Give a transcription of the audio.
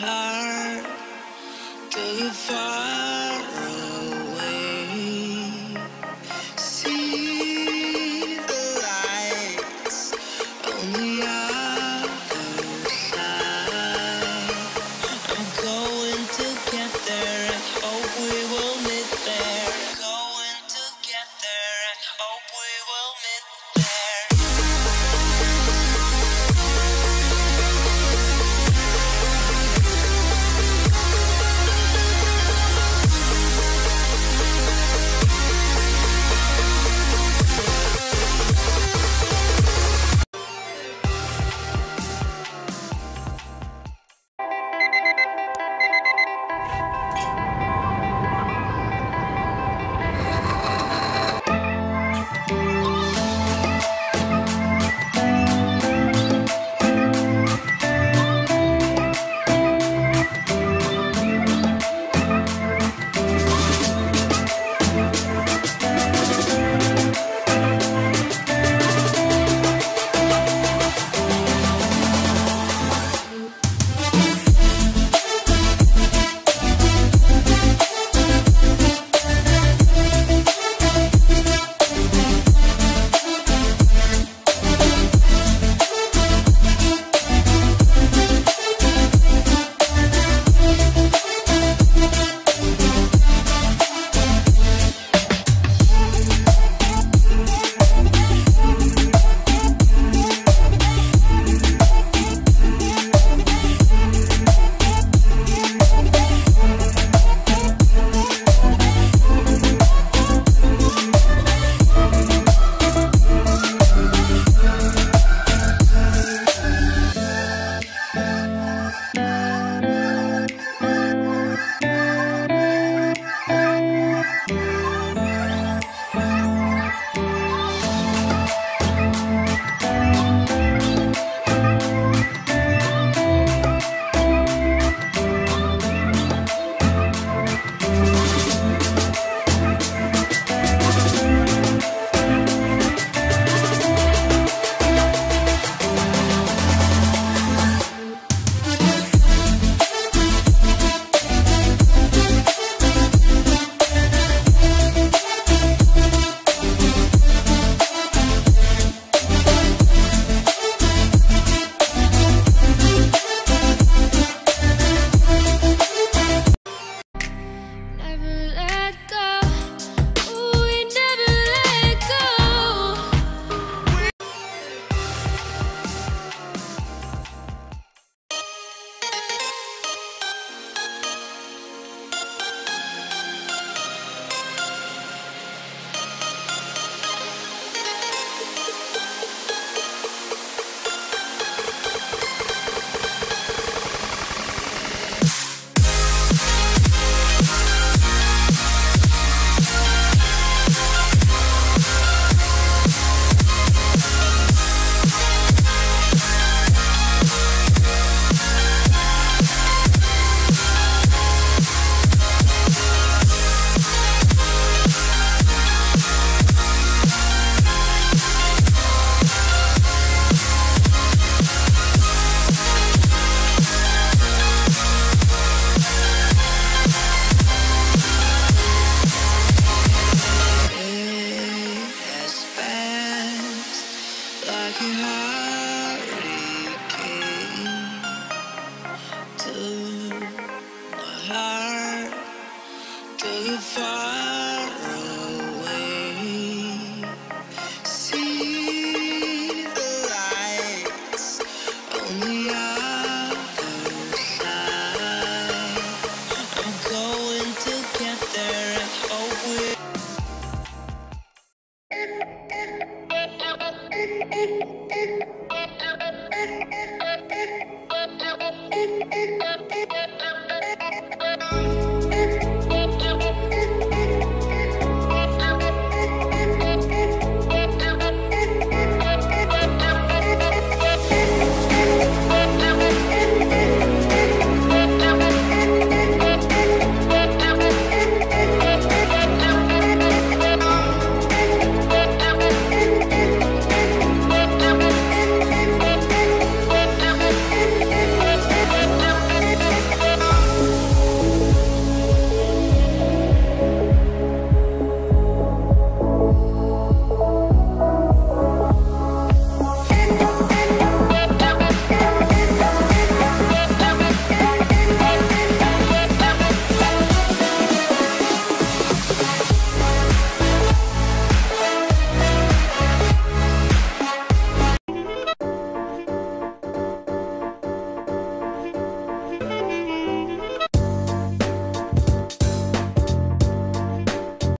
heart to you far away. See the lights on the other side. I'm going to get there and hope we will meet there. Going to get there and hope we will meet there. Hurricane to my heart, to you far.